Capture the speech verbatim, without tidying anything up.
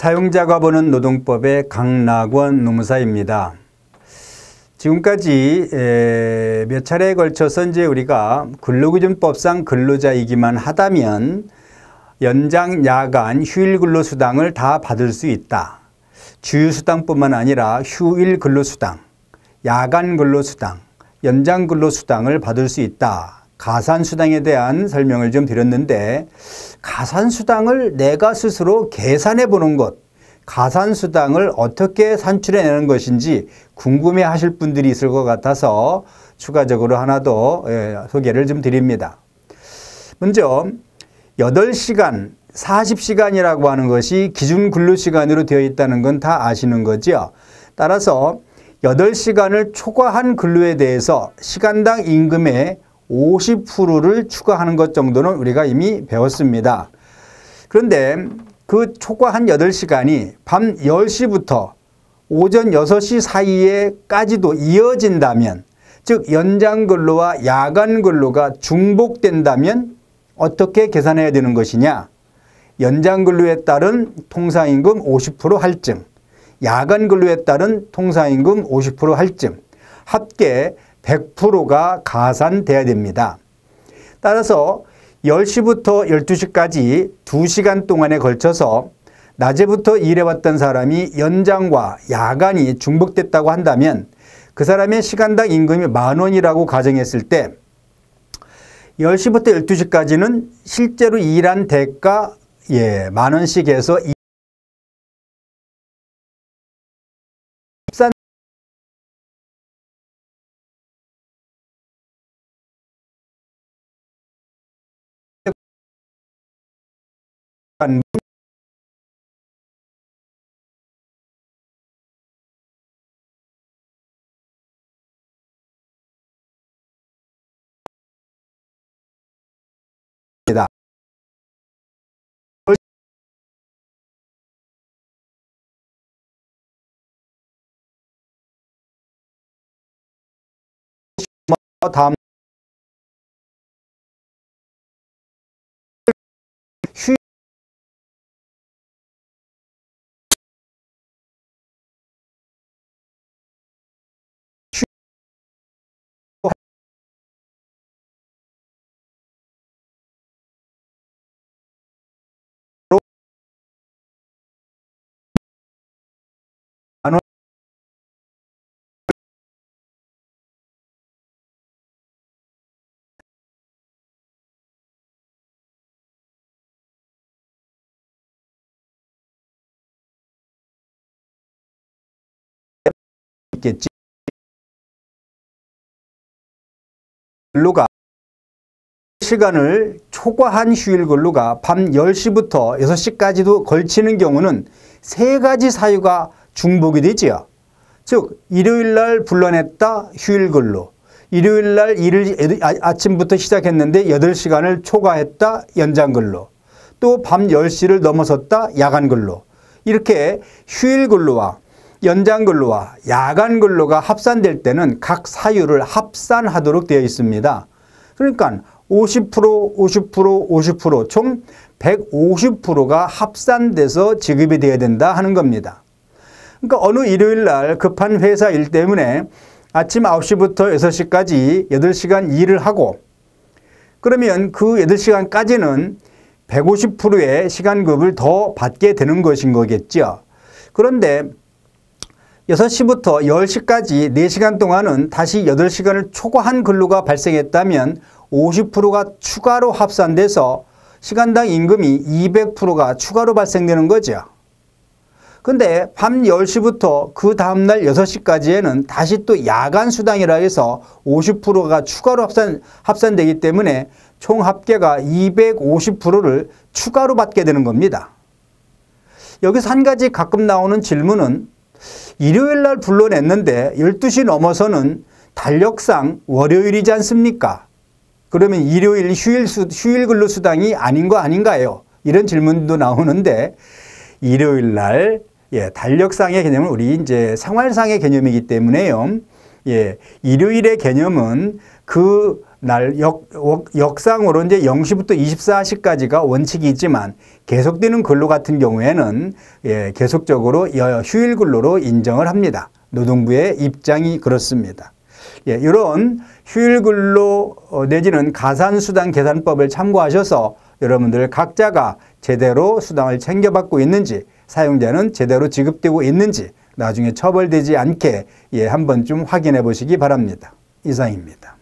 사용자가 보는 노동법의 강낙원 노무사입니다. 지금까지 몇 차례에 걸쳐서 이제 우리가 근로기준법상 근로자이기만 하다면 연장, 야간, 휴일 근로수당을 다 받을 수 있다. 주휴수당뿐만 아니라 휴일 근로수당, 야간 근로수당, 연장 근로수당을 받을 수 있다. 가산수당에 대한 설명을 좀 드렸는데, 가산수당을 내가 스스로 계산해 보는 것, 가산수당을 어떻게 산출해 내는 것인지 궁금해 하실 분들이 있을 것 같아서 추가적으로 하나 더 소개를 좀 드립니다. 먼저 여덟 시간, 사십 시간이라고 하는 것이 기준 근로시간으로 되어 있다는 건 다 아시는 거죠. 따라서 여덟 시간을 초과한 근로에 대해서 시간당 임금의 오십 퍼센트를 추가하는 것 정도는 우리가 이미 배웠습니다. 그런데 그 초과한 여덟 시간이 밤 열 시부터 오전 여섯 시 사이에까지도 이어진다면, 즉 연장근로와 야간근로가 중복된다면 어떻게 계산해야 되는 것이냐. 연장근로에 따른 통상임금 오십 퍼센트 할증, 야간근로에 따른 통상임금 오십 퍼센트 할증, 합계 백 퍼센트가 가산돼야 됩니다. 따라서 열 시부터 열두 시까지 두 시간 동안에 걸쳐서 낮에부터 일해왔던 사람이 연장과 야간이 중복됐다고 한다면, 그 사람의 시간당 임금이 만 원이라고 가정했을 때 열 시부터 열두 시까지는 실제로 일한 대가 예, 만 원씩 해서 다음 있겠지. 근로가 시간을 초과한 휴일 근로가 밤 열 시부터 여섯 시까지도 걸치는 경우는 세 가지 사유가 중복이 되지요. 즉 일요일날 불러냈다 휴일 근로, 일요일날 일을 아침부터 시작했는데 여덟 시간을 초과했다 연장 근로, 또 밤 열 시를 넘어섰다 야간 근로, 이렇게 휴일 근로와 연장 근로와 야간 근로가 합산될 때는 각 사유를 합산하도록 되어 있습니다. 그러니까 오십 퍼센트, 오십 퍼센트, 오십 퍼센트 총 백오십 퍼센트가 합산돼서 지급이 돼야 된다 하는 겁니다. 그러니까 어느 일요일 날 급한 회사 일 때문에 아침 아홉 시부터 여섯 시까지 여덟 시간 일을 하고, 그러면 그 여덟 시간까지는 백오십 퍼센트의 시간급을 더 받게 되는 것인 거겠죠. 그런데 여섯 시부터 열 시까지 네 시간 동안은 다시 여덟 시간을 초과한 근로가 발생했다면 오십 퍼센트가 추가로 합산돼서 시간당 임금이 이백 퍼센트가 추가로 발생되는 거죠. 근데 밤 열 시부터 그 다음날 여섯 시까지에는 다시 또 야간 수당이라 해서 오십 퍼센트가 추가로 합산, 합산되기 때문에 총 합계가 이백오십 퍼센트를 추가로 받게 되는 겁니다. 여기서 한 가지 가끔 나오는 질문은, 일요일 날 불러냈는데 열두 시 넘어서는 달력상 월요일이지 않습니까? 그러면 일요일 휴일, 수, 휴일 근로수당이 아닌 거 아닌가요? 이런 질문도 나오는데, 일요일 날 예, 달력상의 개념은 우리 이제 생활상의 개념이기 때문에요. 예, 일요일의 개념은 그 날 역, 역상으로 이제 영 시부터 이십사 시까지가 원칙이 있지만 계속되는 근로 같은 경우에는 예, 계속적으로 휴일 근로로 인정을 합니다. 노동부의 입장이 그렇습니다. 예, 이런 휴일 근로 내지는 가산수당 계산법을 참고하셔서 여러분들 각자가 제대로 수당을 챙겨받고 있는지, 사용자는 제대로 지급되고 있는지, 나중에 처벌되지 않게 예, 한 번쯤 확인해 보시기 바랍니다. 이상입니다.